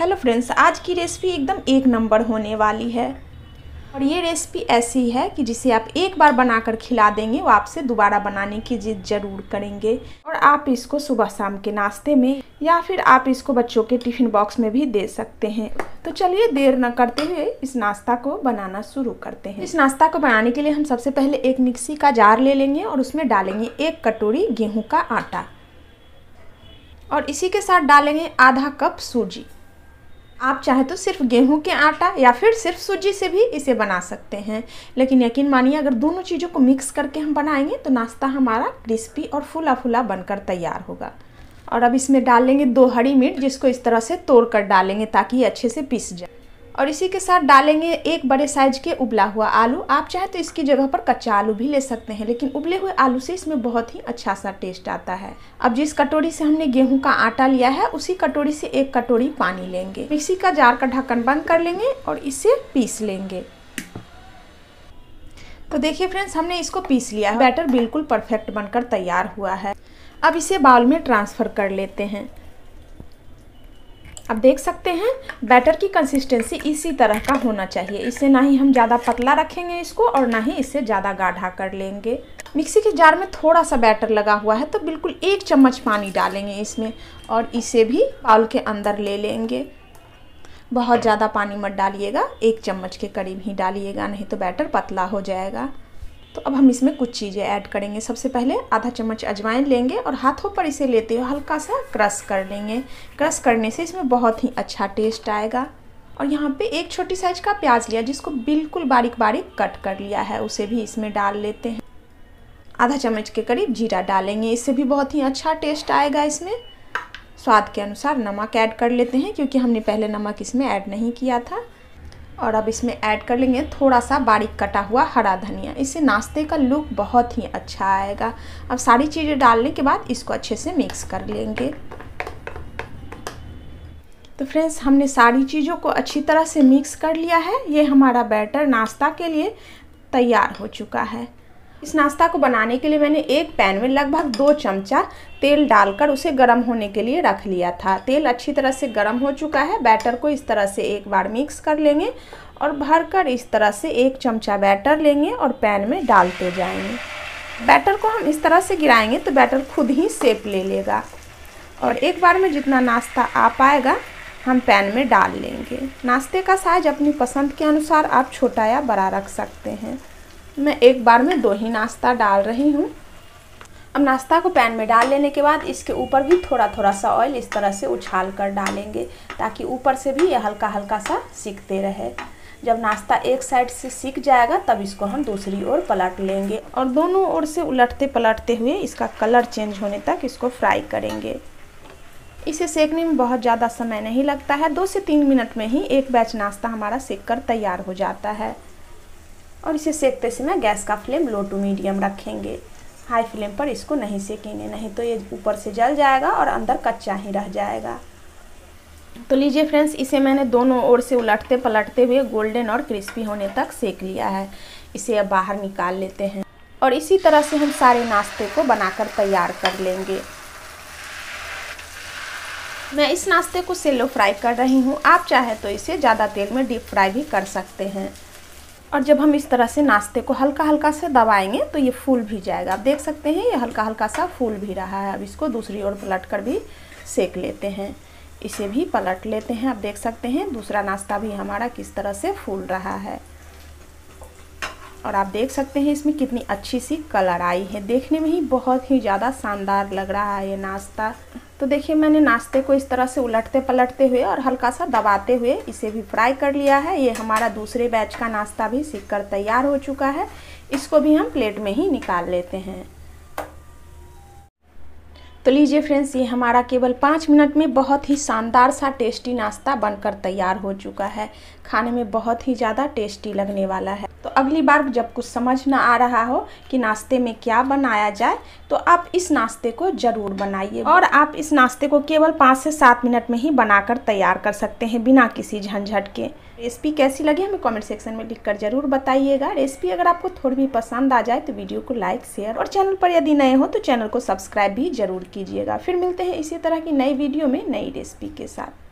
Hello friends, आज की recipe एकदम एक नंबर होने वाली है और ये रेसिपी ऐसी है कि जिसे आप एक बार बनाकर खिला देंगे वो आपसे दोबारा बनाने की जिद जरूर करेंगे। और आप इसको सुबह शाम के नाश्ते में या फिर आप इसको बच्चों के टिफ़िन बॉक्स में भी दे सकते हैं। तो चलिए देर न करते हुए इस नाश्ता को बनाना शुरू करते हैं। इस नाश्ता को बनाने के लिए हम सबसे पहले एक मिक्सी का जार ले लेंगे और उसमें डालेंगे 1 कटोरी गेहूं का आटा और इसी के साथ डालेंगे आधा कप सूजी। आप चाहे तो सिर्फ गेहूं के आटा या फिर सिर्फ सूजी से भी इसे बना सकते हैं, लेकिन यकीन मानिए अगर दोनों चीज़ों को मिक्स करके हम बनाएंगे तो नाश्ता हमारा क्रिस्पी और फूला फूला बनकर तैयार होगा। और अब इसमें डाल लेंगे 2 हरी मिर्च, जिसको इस तरह से तोड़ कर डालेंगे ताकि ये अच्छे से पिस जाए। और इसी के साथ डालेंगे 1 बड़े साइज के उबला हुआ आलू। आप चाहे तो इसकी जगह पर कच्चा आलू भी ले सकते हैं, लेकिन उबले हुए आलू से इसमें बहुत ही अच्छा सा टेस्ट आता है। अब जिस कटोरी से हमने गेहूं का आटा लिया है उसी कटोरी से 1 कटोरी पानी लेंगे। मिक्सी का जार का ढक्कन बंद कर लेंगे और इसे पीस लेंगे। तो देखिए फ्रेंड्स, हमने इसको पीस लिया है। बैटर बिल्कुल परफेक्ट बनकर तैयार हुआ है। अब इसे बाउल में ट्रांसफ़र कर लेते हैं। आप देख सकते हैं बैटर की कंसिस्टेंसी इसी तरह का होना चाहिए। इससे ना ही हम ज़्यादा पतला रखेंगे इसको और ना ही इससे ज़्यादा गाढ़ा कर लेंगे। मिक्सी के जार में थोड़ा सा बैटर लगा हुआ है तो बिल्कुल 1 चम्मच पानी डालेंगे इसमें और इसे भी बाउल के अंदर ले लेंगे। बहुत ज़्यादा पानी मत डालिएगा, 1 चम्मच के करीब ही डालिएगा, नहीं तो बैटर पतला हो जाएगा। तो अब हम इसमें कुछ चीज़ें ऐड करेंगे। सबसे पहले आधा चम्मच अजवाइन लेंगे और हाथों पर इसे लेते हुए हल्का सा क्रश कर लेंगे। क्रश करने से इसमें बहुत ही अच्छा टेस्ट आएगा। और यहाँ पे 1 छोटी साइज का प्याज लिया जिसको बिल्कुल बारीक बारीक कट कर लिया है, उसे भी इसमें डाल लेते हैं। आधा चम्मच के करीब जीरा डालेंगे, इससे भी बहुत ही अच्छा टेस्ट आएगा। इसमें स्वाद के अनुसार नमक ऐड कर लेते हैं क्योंकि हमने पहले नमक इसमें ऐड नहीं किया था। और अब इसमें ऐड कर लेंगे थोड़ा सा बारीक कटा हुआ हरा धनिया। इससे नाश्ते का लुक बहुत ही अच्छा आएगा। अब सारी चीज़ें डालने के बाद इसको अच्छे से मिक्स कर लेंगे। तो फ्रेंड्स, हमने सारी चीज़ों को अच्छी तरह से मिक्स कर लिया है। ये हमारा बैटर नाश्ता के लिए तैयार हो चुका है। इस नाश्ता को बनाने के लिए मैंने एक पैन में लगभग 2 चमचा तेल डालकर उसे गर्म होने के लिए रख लिया था। तेल अच्छी तरह से गर्म हो चुका है। बैटर को इस तरह से एक बार मिक्स कर लेंगे और भरकर इस तरह से 1 चमचा बैटर लेंगे और पैन में डालते जाएंगे। बैटर को हम इस तरह से गिराएंगे तो बैटर खुद ही शेप ले लेगा और एक बार में जितना नाश्ता आ पाएगा हम पैन में डाल लेंगे। नाश्ते का साइज अपनी पसंद के अनुसार आप छोटा या बड़ा रख सकते हैं। मैं एक बार में 2 ही नाश्ता डाल रही हूँ। अब नाश्ता को पैन में डाल लेने के बाद इसके ऊपर भी थोड़ा थोड़ा सा ऑयल इस तरह से उछाल कर डालेंगे ताकि ऊपर से भी यह हल्का हल्का सा सिकते रहे। जब नाश्ता एक साइड से सिक जाएगा तब इसको हम दूसरी ओर पलट लेंगे और दोनों ओर से उलटते पलटते हुए इसका कलर चेंज होने तक इसको फ्राई करेंगे। इसे सेकने में बहुत ज़्यादा समय नहीं लगता है। 2 से 3 मिनट में ही एक बैच नाश्ता हमारा सेक कर तैयार हो जाता है। और इसे सेकते समय गैस का फ्लेम लो टू मीडियम रखेंगे। हाई फ्लेम पर इसको नहीं सेकेंगे, नहीं तो ये ऊपर से जल जाएगा और अंदर कच्चा ही रह जाएगा। तो लीजिए फ्रेंड्स, इसे मैंने दोनों ओर से उलटते पलटते हुए गोल्डन और क्रिस्पी होने तक सेक लिया है। इसे अब बाहर निकाल लेते हैं और इसी तरह से हम सारे नाश्ते को बनाकर तैयार कर लेंगे। मैं इस नाश्ते को सेलो फ्राई कर रही हूँ। आप चाहे तो इसे ज़्यादा तेल में डीप फ्राई भी कर सकते हैं। और जब हम इस तरह से नाश्ते को हल्का हल्का से दबाएंगे तो ये फूल भी जाएगा। आप देख सकते हैं ये हल्का हल्का सा फूल भी रहा है। अब इसको दूसरी ओर पलट कर भी सेक लेते हैं। इसे भी पलट लेते हैं। आप देख सकते हैं दूसरा नाश्ता भी हमारा किस तरह से फूल रहा है। और आप देख सकते हैं इसमें कितनी अच्छी सी कलर आई है। देखने में ही बहुत ही ज़्यादा शानदार लग रहा है ये नाश्ता। तो देखिए, मैंने नाश्ते को इस तरह से उलटते पलटते हुए और हल्का सा दबाते हुए इसे भी फ्राई कर लिया है। ये हमारा दूसरे बैच का नाश्ता भी सिक कर तैयार हो चुका है। इसको भी हम प्लेट में ही निकाल लेते हैं। तो लीजिए फ्रेंड्स, ये हमारा केवल 5 मिनट में बहुत ही शानदार सा टेस्टी नाश्ता बनकर तैयार हो चुका है। खाने में बहुत ही ज़्यादा टेस्टी लगने वाला है। तो अगली बार जब कुछ समझ ना आ रहा हो कि नाश्ते में क्या बनाया जाए तो आप इस नाश्ते को ज़रूर बनाइए। और आप इस नाश्ते को केवल 5 से 7 मिनट में ही बनाकर तैयार कर सकते हैं बिना किसी झंझट के। रेसिपी कैसी लगी हमें कमेंट सेक्शन में लिखकर ज़रूर बताइएगा। रेसिपी अगर आपको थोड़ी भी पसंद आ जाए तो वीडियो को लाइक, शेयर और चैनल पर यदि नए हो तो चैनल को सब्सक्राइब भी ज़रूर कीजिएगा। फिर मिलते हैं इसी तरह की नई वीडियो में नई रेसिपी के साथ।